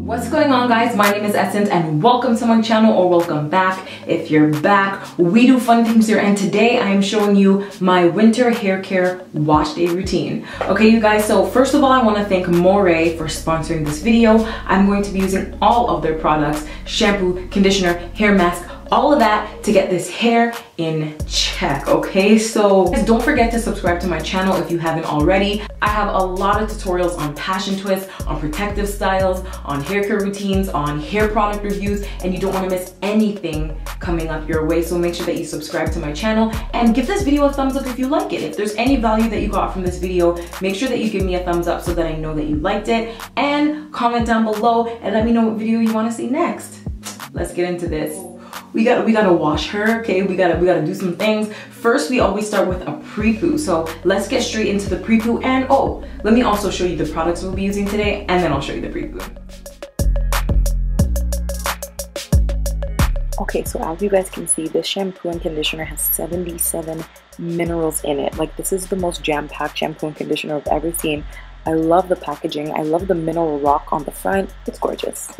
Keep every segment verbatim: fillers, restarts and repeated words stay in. What's going on, guys? My name is Essence and welcome to my channel, or welcome back if you're back. We do fun things here, and today I am showing you my winter hair care wash day routine. Okay, you guys, so first of all, I want to thank Moerie for sponsoring this video. I'm going to be using all of their products: shampoo, conditioner, hair mask, all of that to get this hair in check. Okay, so don't forget to subscribe to my channel if you haven't already. I have a lot of tutorials on passion twists, on protective styles, on hair care routines, on hair product reviews, and you don't want to miss anything coming up your way. So make sure that you subscribe to my channel and give this video a thumbs up if you like it. If there's any value that you got from this video, make sure that you give me a thumbs up so that I know that you liked it, and comment down below and let me know what video you want to see next. Let's get into this. We gotta, we gotta wash her, okay? We gotta, we gotta do some things. First, we always start with a pre-poo. So let's get straight into the pre-poo, and oh, let me also show you the products we'll be using today, and then I'll show you the pre-poo. Okay, so as you guys can see, this shampoo and conditioner has seventy-seven minerals in it. Like, this is the most jam-packed shampoo and conditioner I've ever seen. I love the packaging. I love the mineral rock on the front. It's gorgeous.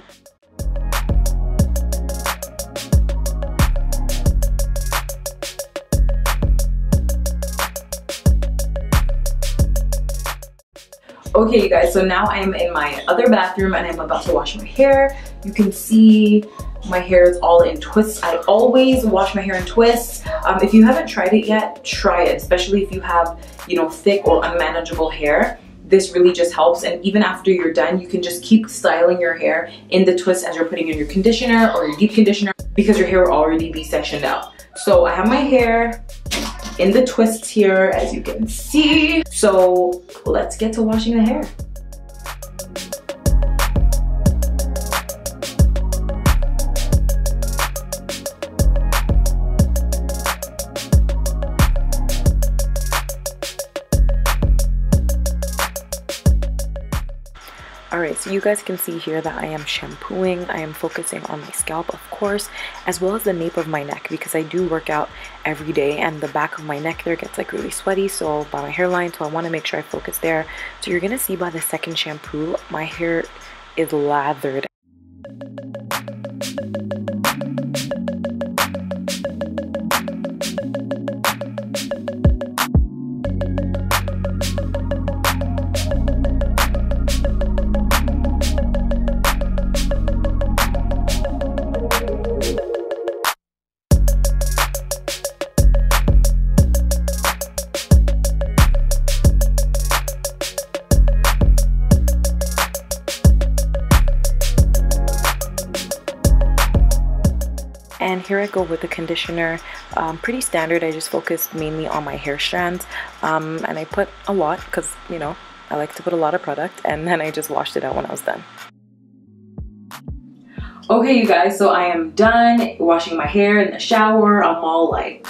Okay, you guys, so now I'm in my other bathroom and I'm about to wash my hair. You can see my hair is all in twists. I always wash my hair in twists. Um, if you haven't tried it yet, try it, especially if you have, you know, thick or unmanageable hair. This really just helps, and even after you're done, you can just keep styling your hair in the twist as you're putting in your conditioner or your deep conditioner, because your hair will already be sectioned out. So I have my hair in the twists here, as you can see. So let's get to washing the hair. Alright, so you guys can see here that I am shampooing. I am focusing on my scalp, of course, as well as the nape of my neck, because I do work out every day and the back of my neck there gets like really sweaty, so by my hairline, so I want to make sure I focus there. So you're gonna see by the second shampoo, my hair is lathered. And here I go with the conditioner. Um, pretty standard. I just focused mainly on my hair strands, um, and I put a lot because, you know, I like to put a lot of product, and then I just washed it out when I was done. Okay, you guys, so I am done washing my hair in the shower. I'm all like,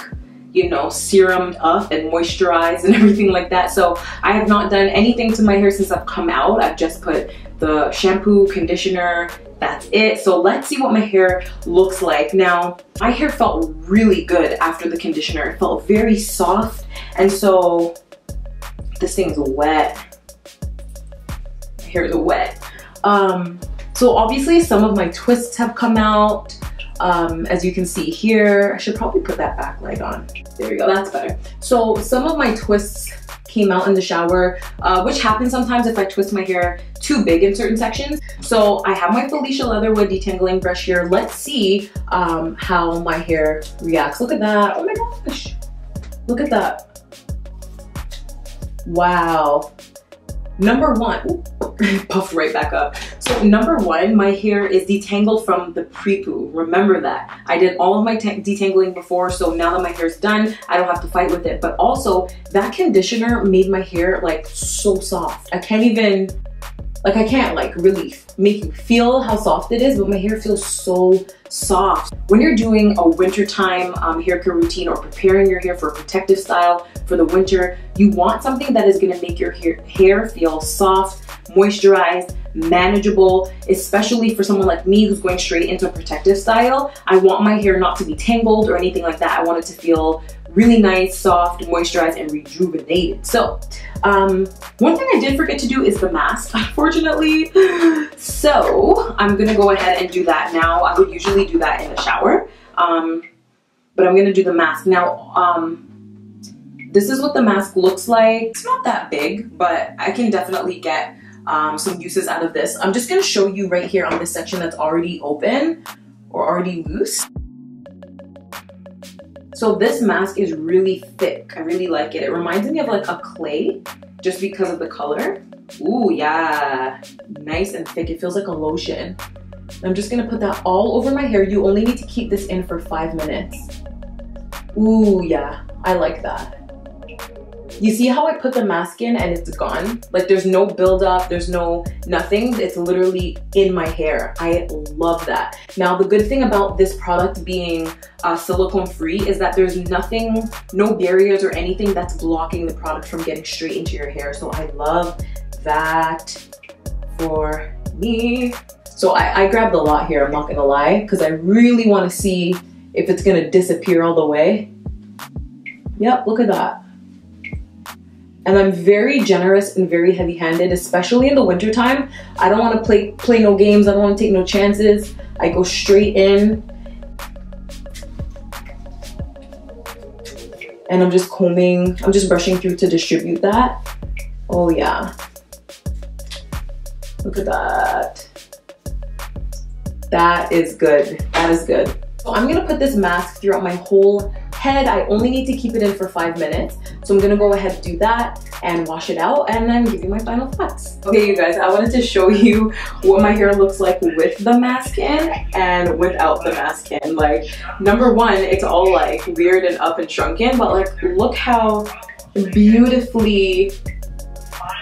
you know, serumed up and moisturized and everything like that. So I have not done anything to my hair since I've come out. I've just put the shampoo, conditioner, that's it. So let's see what my hair looks like. Now, my hair felt really good after the conditioner. It felt very soft, and so this thing's wet. My hair is wet. Um, so obviously some of my twists have come out. Um, as you can see here, I should probably put that back light on. There we go, that's better. So some of my twists came out in the shower, uh, which happens sometimes if I twist my hair too big in certain sections. So I have my Felicia Leatherwood detangling brush here. Let's see um, how my hair reacts. Look at that, oh my gosh. Look at that. Wow. Number one, puff right back up. So number one, my hair is detangled from the pre-poo. Remember that. I did all of my detangling before, so now that my hair's done, I don't have to fight with it. But also, that conditioner made my hair like so soft. I can't even, Like I can't like really make you feel how soft it is, but my hair feels so soft. When you're doing a wintertime um, haircare routine or preparing your hair for a protective style for the winter, you want something that is gonna make your hair, hair feel soft, moisturized, manageable, especially for someone like me who's going straight into a protective style. I want my hair not to be tangled or anything like that. I want it to feel really nice, soft, moisturized, and rejuvenated. So um, one thing I did forget to do is the mask, unfortunately. So I'm gonna go ahead and do that now. I would usually do that in the shower, um, but I'm gonna do the mask now. Um, this is what the mask looks like. It's not that big, but I can definitely get um, some uses out of this. I'm just gonna show you right here on this section that's already open or already loose. So this mask is really thick. I really like it. It reminds me of like a clay just because of the color. Ooh, yeah, nice and thick. It feels like a lotion. I'm just gonna put that all over my hair. You only need to keep this in for five minutes. Ooh, yeah, I like that. You see how I put the mask in and it's gone? Like there's no buildup, there's no nothing. It's literally in my hair. I love that. Now the good thing about this product being uh, silicone free is that there's nothing, no barriers or anything that's blocking the product from getting straight into your hair. So I love that for me. So I, I grabbed a lot here, I'm not gonna lie, because I really wanna see if it's gonna disappear all the way. Yep, look at that. And I'm very generous and very heavy-handed, especially in the wintertime. I don't want to play play no games. I don't want to take no chances. I go straight in. And I'm just combing. I'm just brushing through to distribute that. Oh, yeah. Look at that. That is good. That is good. So I'm going to put this mask throughout my whole head. I only need to keep it in for five minutes. So I'm gonna go ahead and do that and wash it out and then give you my final thoughts. Okay, you guys, I wanted to show you what my hair looks like with the mask in and without the mask in. Like, number one, it's all like weird and up and shrunken, but like, look how beautifully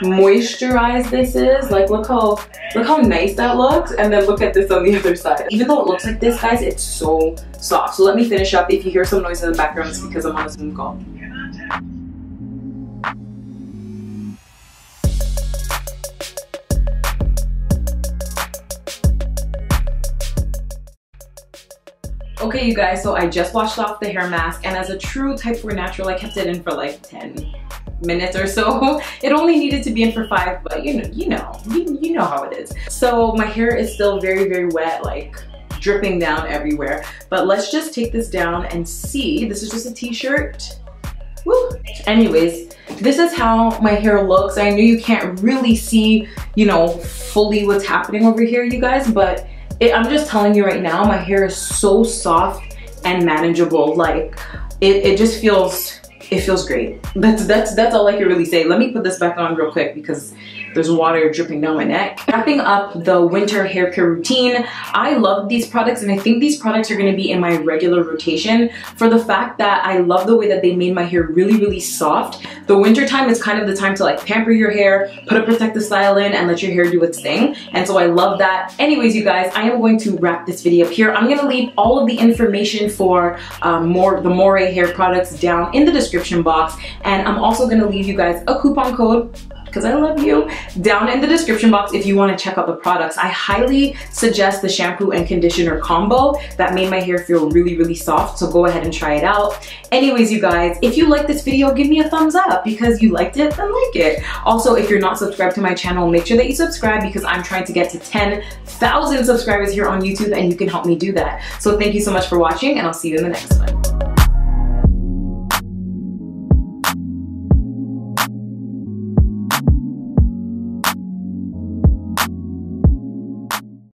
moisturized this is. Like, look how look how nice that looks, and then look at this on the other side. Even though it looks like this, guys, it's so soft. So let me finish up. If you hear some noise in the background, it's because I'm on a Zoom call. Okay, you guys, so I just washed off the hair mask, and as a true Type four natural, I kept it in for like ten minutes or so. It only needed to be in for five, but you know, you know, you, you know how it is. So my hair is still very, very wet, like dripping down everywhere. But let's just take this down and see. This is just a t-shirt. Woo. Anyways, this is how my hair looks. I know you can't really see, you know, fully what's happening over here, you guys, but it, I'm just telling you right now, my hair is so soft and manageable. Like it, it just feels It feels great. That's, that's, that's all I can really say. Let me put this back on real quick because there's water dripping down my neck. Wrapping up the winter hair care routine, I love these products, and I think these products are gonna be in my regular rotation for the fact that I love the way that they made my hair really, really soft. The winter time is kind of the time to like pamper your hair, put a protective style in, and let your hair do its thing. And so I love that. Anyways, you guys, I am going to wrap this video up here. I'm gonna leave all of the information for um, more the Moerie hair products down in the description box, and I'm also going to leave you guys a coupon code because I love you down in the description box if you want to check out the products. I highly suggest the shampoo and conditioner combo that made my hair feel really, really soft, so go ahead and try it out. Anyways, you guys, if you like this video, give me a thumbs up because you liked it, then like it. Also, if you're not subscribed to my channel, make sure that you subscribe because I'm trying to get to ten thousand subscribers here on YouTube, and you can help me do that. So thank you so much for watching, and I'll see you in the next one.